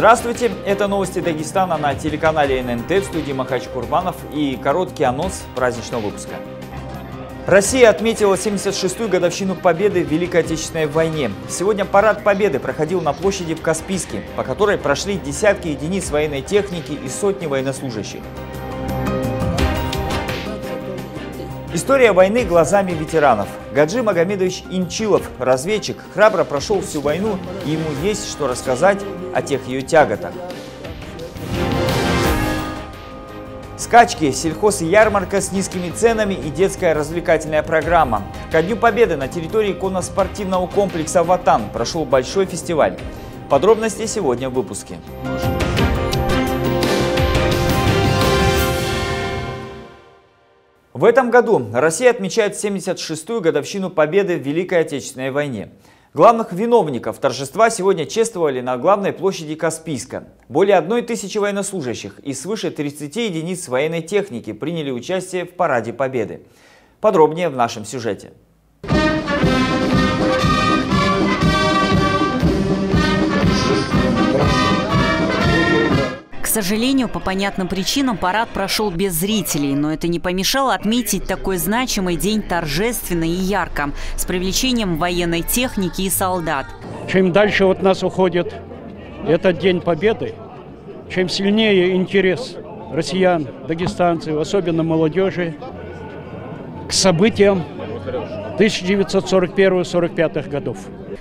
Здравствуйте, это новости Дагестана на телеканале ННТ, в студии Махач Курбанов и короткий анонс праздничного выпуска. Россия отметила 76-ю годовщину победы в Великой Отечественной войне. Сегодня парад победы проходил на площади в Каспийске, по которой прошли десятки единиц военной техники и сотни военнослужащих. История войны глазами ветеранов. Гаджи Магомедович Инчилов, разведчик, храбро прошел всю войну, и ему есть что рассказать о тех ее тяготах. Скачки, сельхоз и ярмарка с низкими ценами и детская развлекательная программа. Ко Дню Победы на территории конно-спортивного комплекса «Ватан» прошел большой фестиваль. Подробности сегодня в выпуске. В этом году Россия отмечает 76-ю годовщину победы в Великой Отечественной войне. Главных виновников торжества сегодня чествовали на главной площади Каспийска. Более 1000 военнослужащих и свыше 30 единиц военной техники приняли участие в параде победы. Подробнее в нашем сюжете. К сожалению, по понятным причинам парад прошел без зрителей, но это не помешало отметить такой значимый день торжественно и ярко, с привлечением военной техники и солдат. Чем дальше от нас уходит этот День Победы, чем сильнее интерес россиян, дагестанцев, особенно молодежи, к событиям 1941-45 годов.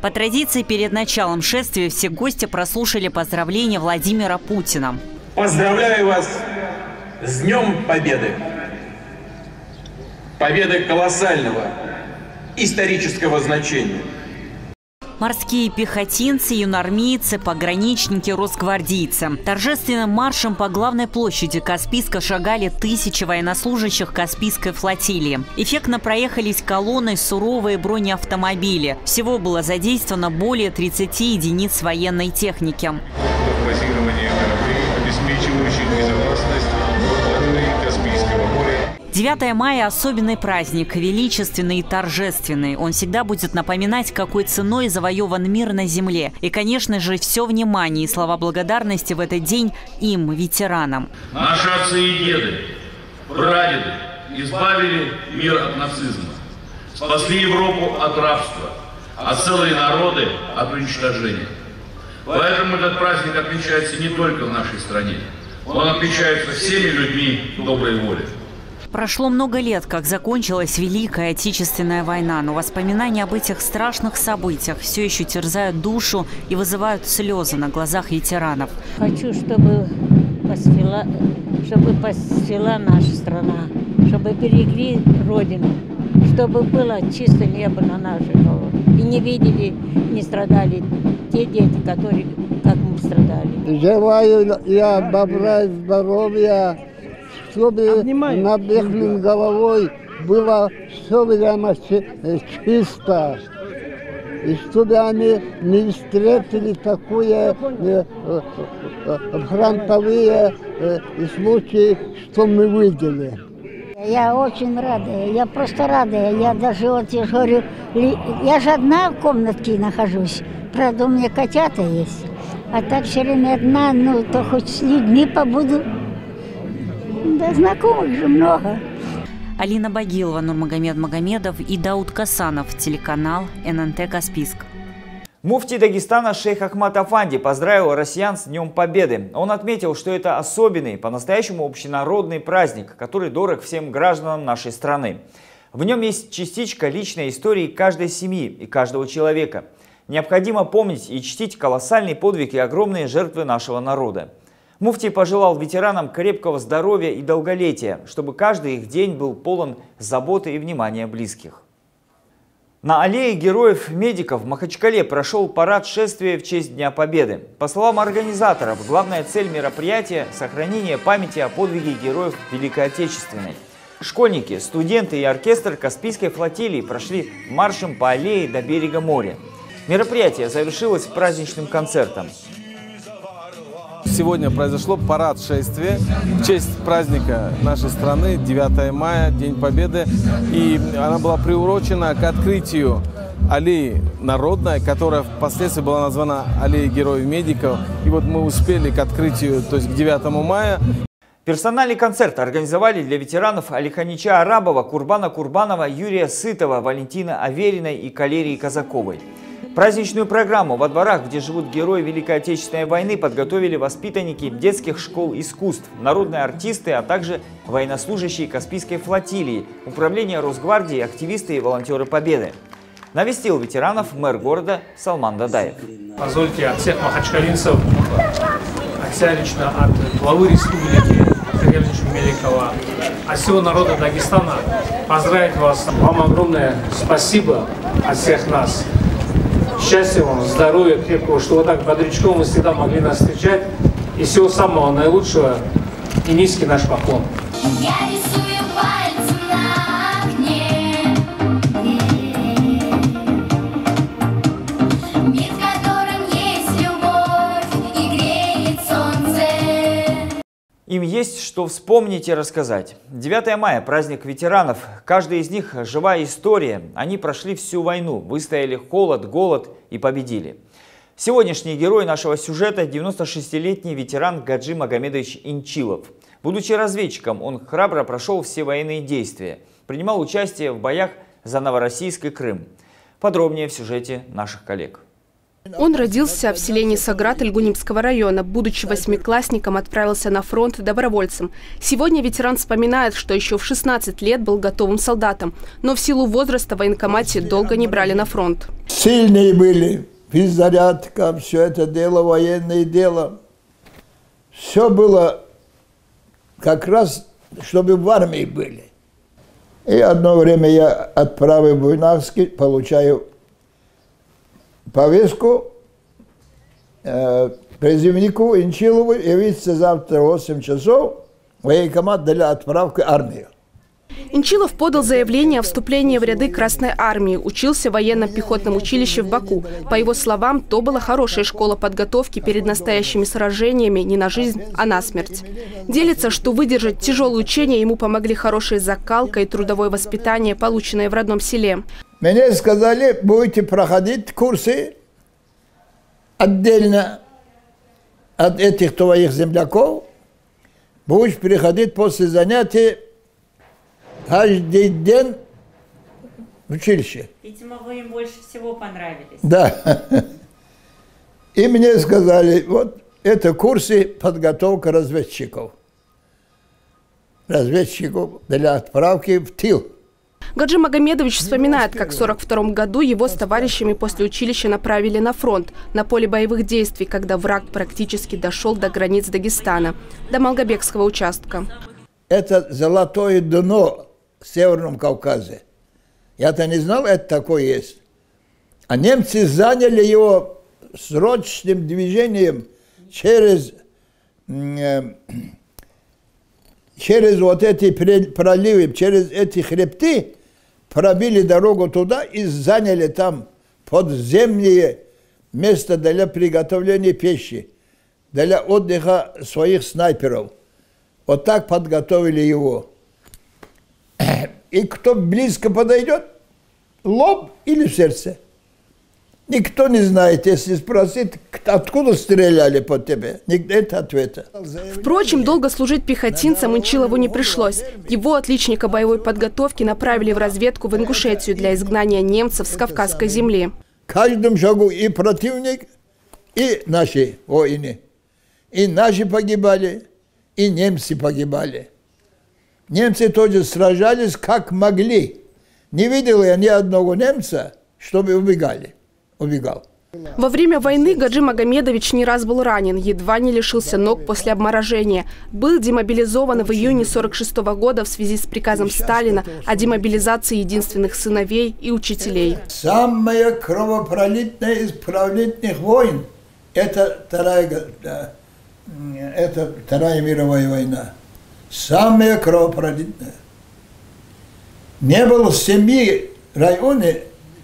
По традиции, перед началом шествия все гости прослушали поздравления Владимира Путина. Поздравляю вас с Днем Победы! Победы колоссального исторического значения. Морские пехотинцы, юнармейцы, пограничники, росгвардейцы. Торжественным маршем по главной площади Каспийска шагали 1000 военнослужащих Каспийской флотилии. Эффектно проехались колонны, суровые бронеавтомобили. Всего было задействовано более 30 единиц военной техники. Базирование кораблей, обеспечивающих безопасность глубины Каспийского моря. 9 мая – особенный праздник, величественный и торжественный. Он всегда будет напоминать, какой ценой завоеван мир на земле. И, конечно же, все внимание и слова благодарности в этот день им, ветеранам. Наши отцы и деды, прадеды избавили мир от нацизма, спасли Европу от рабства, а целые народы от уничтожения. Поэтому этот праздник отмечается не только в нашей стране, он отмечается всеми людьми доброй воли. Прошло много лет, как закончилась Великая Отечественная война, но воспоминания об этих страшных событиях все еще терзают душу и вызывают слезы на глазах ветеранов. Хочу, чтобы посвела наша страна, чтобы берегли Родину, чтобы было чисто небо на нашей голове. И не видели, не страдали те дети, которые, как мы, страдали. Желаю я добра и здоровья, чтобы над их головой было все время чисто, и чтобы они не встретили такие фронтовые случаи, что мы видели. Я очень рада, я просто рада, я даже вот, я же говорю, я же одна в комнатке нахожусь, правда у меня котята есть, а так все время одна, ну то хоть с людьми побуду. Да, знакомых же много. Алина Багилова, Нурмагомед Магомедов и Дауд Касанов. Телеканал ННТ Каспийск. Муфти Дагестана шейх Ахмат Афанди поздравил россиян с Днем Победы. Он отметил, что это особенный, по-настоящему общенародный праздник, который дорог всем гражданам нашей страны. В нем есть частичка личной истории каждой семьи и каждого человека. Необходимо помнить и чтить колоссальный подвиг и огромные жертвы нашего народа. Муфтий пожелал ветеранам крепкого здоровья и долголетия, чтобы каждый их день был полон заботы и внимания близких. На аллее героев-медиков в Махачкале прошел парад шествия в честь Дня Победы. По словам организаторов, главная цель мероприятия – сохранение памяти о подвиге героев Великой Отечественной. Школьники, студенты и оркестр Каспийской флотилии прошли маршем по аллее до берега моря. Мероприятие завершилось праздничным концертом. Сегодня произошло парад шествия в честь праздника нашей страны, 9 мая, День Победы. И она была приурочена к открытию аллеи Народная, которая впоследствии была названа аллеей героев-медиков. И вот мы успели к открытию, то есть к 9 мая. Персональный концерт организовали для ветеранов Алиханича Арабова, Курбана Курбанова, Юрия Сытова, Валентины Авериной и Калерии Казаковой. Праздничную программу во дворах, где живут герои Великой Отечественной войны, подготовили воспитанники детских школ искусств, народные артисты, а также военнослужащие Каспийской флотилии, управления Росгвардии, активисты и волонтеры Победы. Навестил ветеранов мэр города Салман Дадаев. Позвольте от всех махачкалинцев, от себя лично, от главы республики Меликова, от всего народа Дагестана поздравить вас. Вам огромное спасибо от всех нас. Счастья вам, здоровья крепкого, что вот так бодрячком вы всегда могли нас встречать. И всего самого наилучшего. И низкий наш поклон. Им есть что вспомнить и рассказать. 9 мая – праздник ветеранов. Каждый из них – живая история. Они прошли всю войну, выстояли холод, голод и победили. Сегодняшний герой нашего сюжета – 96-летний ветеран Гаджи Магомедович Инчилов. Будучи разведчиком, он храбро прошел все военные действия. Принимал участие в боях за Новороссийск и Крым. Подробнее в сюжете наших коллег. Он родился в селении Соград Ильгунимского района. Будучи восьмиклассником, отправился на фронт добровольцем. Сегодня ветеран вспоминает, что еще в 16 лет был готовым солдатом. Но в силу возраста в военкомате долго не брали на фронт. Сильные были, без зарядка, все это дело, военное дело. Все было как раз, чтобы в армии были. И одно время я отправил в Буйнакск, получаю повестку призывнику Инчилову явиться завтра в 8 часов в военкомат для отправки в армию. Инчилов подал заявление о вступлении в ряды Красной Армии, учился в военно-пехотном училище в Баку. По его словам, то была хорошая школа подготовки перед настоящими сражениями не на жизнь, а на смерть. Делится, что выдержать тяжелые учения ему помогли хорошая закалка и трудовое воспитание, полученное в родном селе. Мне сказали, будете проходить курсы отдельно от этих твоих земляков. Будешь приходить после занятий каждый день в училище. Видимо, вы им больше всего понравились. Да. И мне сказали, вот это курсы подготовка разведчиков. Разведчиков для отправки в тыл. Гаджи Магомедович вспоминает, как в 1942 году его с товарищами после училища направили на фронт, на поле боевых действий, когда враг практически дошел до границ Дагестана, до Малгобекского участка. Это золотое дно в Северном Кавказе. Я-то не знал, это такое есть. А немцы заняли его срочным движением через вот эти проливы, через эти хребты, пробили дорогу туда и заняли там подземные места для приготовления пищи, для отдыха своих снайперов. Вот так подготовили его. И кто близко подойдет, лоб или в сердце. Никто не знает, если спросит, откуда стреляли по тебе. Нет ответа. Впрочем, долго служить пехотинцам Инчилову не пришлось. Его, отличника боевой подготовки, направили в разведку в Ингушетию для изгнания немцев с Кавказской земли. В каждом шагу и противник, и наши воины. И наши погибали, и немцы погибали. Немцы тоже сражались как могли. Не видел я ни одного немца, чтобы убегал. Во время войны Гаджи Магомедович не раз был ранен, едва не лишился ног после обморожения. Был демобилизован в июне 1946 года в связи с приказом Сталина о демобилизации единственных сыновей и учителей. Самая кровопролитная из кровопролитных войн – это Вторая мировая война. Самая кровопролитная. Не было семьи района,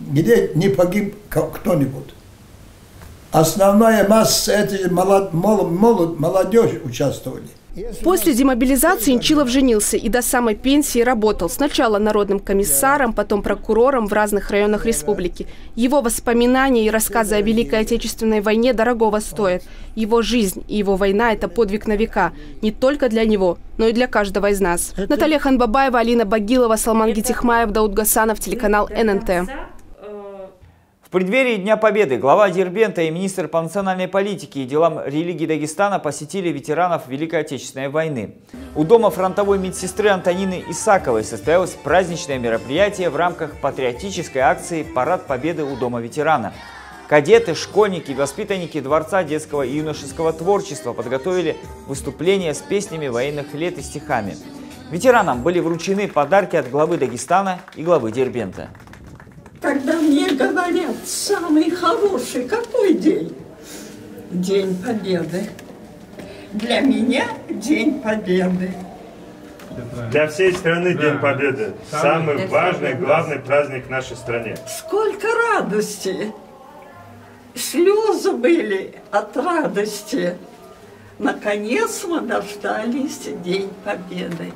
где не погиб кто-нибудь. Основная масса этой молодежи участвовали. После демобилизации Инчилов женился и до самой пенсии работал. Сначала народным комиссаром, потом прокурором в разных районах республики. Его воспоминания и рассказы о Великой Отечественной войне дорогого стоят. Его жизнь и его война – это подвиг на века. Не только для него, но и для каждого из нас. Наталья Ханбабаева, Алина Багилова, Салман Гитихмаев, Дауд Касанов, телеканал ННТ. В преддверии Дня Победы глава Дербента и министр по национальной политике и делам религии Дагестана посетили ветеранов Великой Отечественной войны. У дома фронтовой медсестры Антонины Исаковой состоялось праздничное мероприятие в рамках патриотической акции «Парад Победы у дома ветерана». Кадеты, школьники, воспитанники Дворца детского и юношеского творчества подготовили выступления с песнями военных лет и стихами. Ветеранам были вручены подарки от главы Дагестана и главы Дербента. Когда мне говорят, самый хороший какой день? День Победы. Для меня День Победы. Для всей страны День Победы. Самый важный, главный праздник в нашей стране. Сколько радости! Слезы были от радости. Наконец мы дождались День Победы.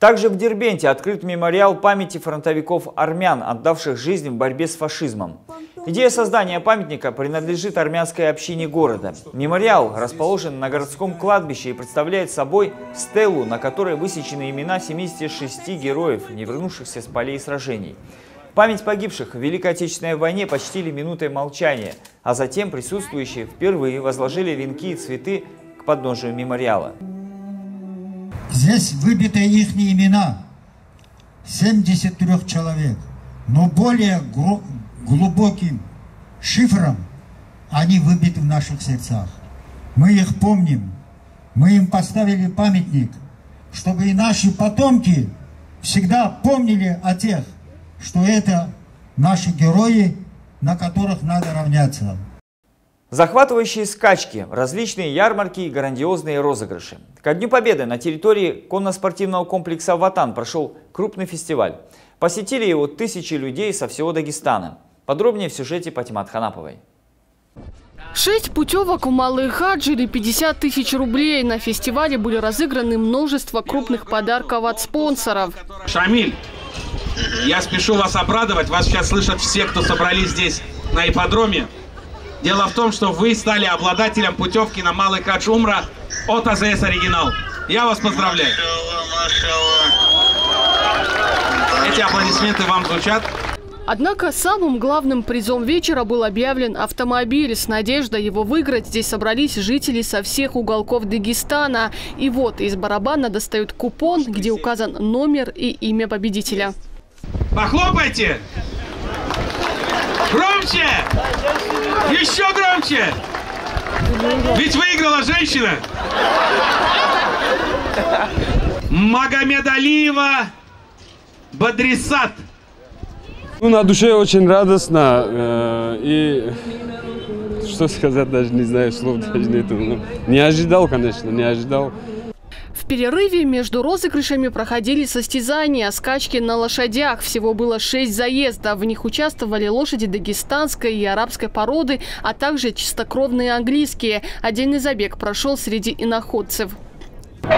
Также в Дербенте открыт мемориал памяти фронтовиков-армян, отдавших жизнь в борьбе с фашизмом. Идея создания памятника принадлежит армянской общине города. Мемориал расположен на городском кладбище и представляет собой стелу, на которой высечены имена 76 героев, не вернувшихся с полей сражений. Память погибших в Великой Отечественной войне почтили минутой молчания, а затем присутствующие впервые возложили венки и цветы к подножию мемориала. Здесь выбиты их имена, 73 человек, но более глубоким шифром они выбиты в наших сердцах. Мы их помним, мы им поставили памятник, чтобы и наши потомки всегда помнили о тех, что это наши герои, на которых надо равняться. Захватывающие скачки, различные ярмарки и грандиозные розыгрыши. Ко Дню Победы на территории конно-спортивного комплекса «Ватан» прошел крупный фестиваль. Посетили его тысячи людей со всего Дагестана. Подробнее в сюжете Патимат Ханаповой. 6 путевок у малые хаджи или 50 тысяч рублей. На фестивале были разыграны множество крупных подарков от спонсоров. Шамиль, я спешу вас обрадовать. Вас сейчас слышат все, кто собрались здесь на ипподроме. Дело в том, что вы стали обладателем путевки на Малый Хадж Умра от АЗС Оригинал. Я вас поздравляю. Эти аплодисменты вам звучат. Однако самым главным призом вечера был объявлен автомобиль. С надеждой его выиграть здесь собрались жители со всех уголков Дагестана. И вот из барабана достают купон, где указан номер и имя победителя. Похлопайте! Громче! Еще громче! Ведь выиграла женщина! Магомедалиева Бадрисат. Ну, на душе очень радостно. И что сказать, даже не знаю, слов даже нету. Ну, не ожидал, конечно, не ожидал. В перерыве между розыгрышами проходили состязания, скачки на лошадях. Всего было 6 заездов. В них участвовали лошади дагестанской и арабской породы, а также чистокровные английские. Отдельный забег прошел среди иноходцев.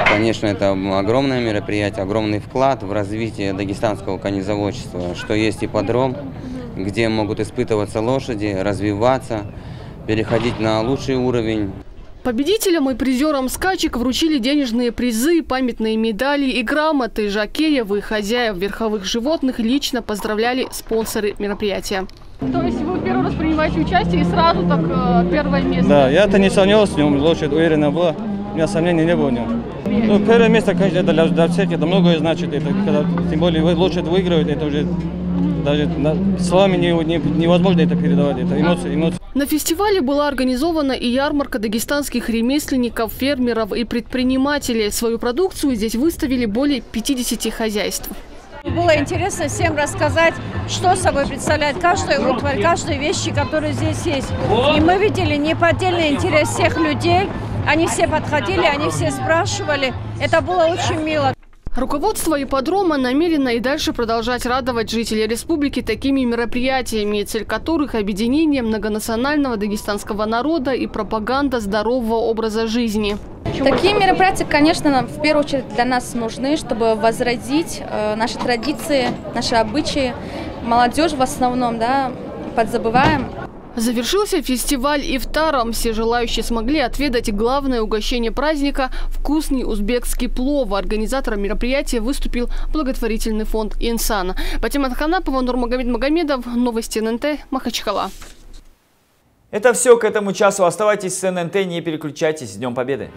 Конечно, это огромное мероприятие, огромный вклад в развитие дагестанского конезаводчества, что есть ипподром, где могут испытываться лошади, развиваться, переходить на лучший уровень. Победителям и призерам скачек вручили денежные призы, памятные медали и грамоты. Жокеев и хозяев верховых животных лично поздравляли спонсоры мероприятия. То есть вы первый раз принимаете участие и сразу так первое место? Да, я-то не сомневался в нем, лошадь уверена была, у меня сомнений не было в нем. Ну, первое место, конечно, это для всех, это многое значит, это, когда, тем более лошадь выигрывает, это уже даже словами невозможно это передавать, это эмоции. На фестивале была организована и ярмарка дагестанских ремесленников, фермеров и предпринимателей. Свою продукцию здесь выставили более 50 хозяйств. Было интересно всем рассказать, что собой представляет каждая утварь, каждая вещь, которая здесь есть. И мы видели неподдельный интерес всех людей. Они все подходили, они все спрашивали. Это было очень мило. Руководство ипподрома намерено и дальше продолжать радовать жителей республики такими мероприятиями, цель которых – объединение многонационального дагестанского народа и пропаганда здорового образа жизни. Такие мероприятия, конечно, нам в первую очередь для нас нужны, чтобы возродить наши традиции, наши обычаи. Молодежь в основном, да, подзабываем. Завершился фестиваль ифтаром. Все желающие смогли отведать главное угощение праздника – вкусный узбекский плов. Организатором мероприятия выступил благотворительный фонд «Инсан». Патимат Ханапова, Нурмагомед Магомедов. Новости ННТ. Махачкала. Это все к этому часу. Оставайтесь с ННТ, не переключайтесь. С Днем Победы!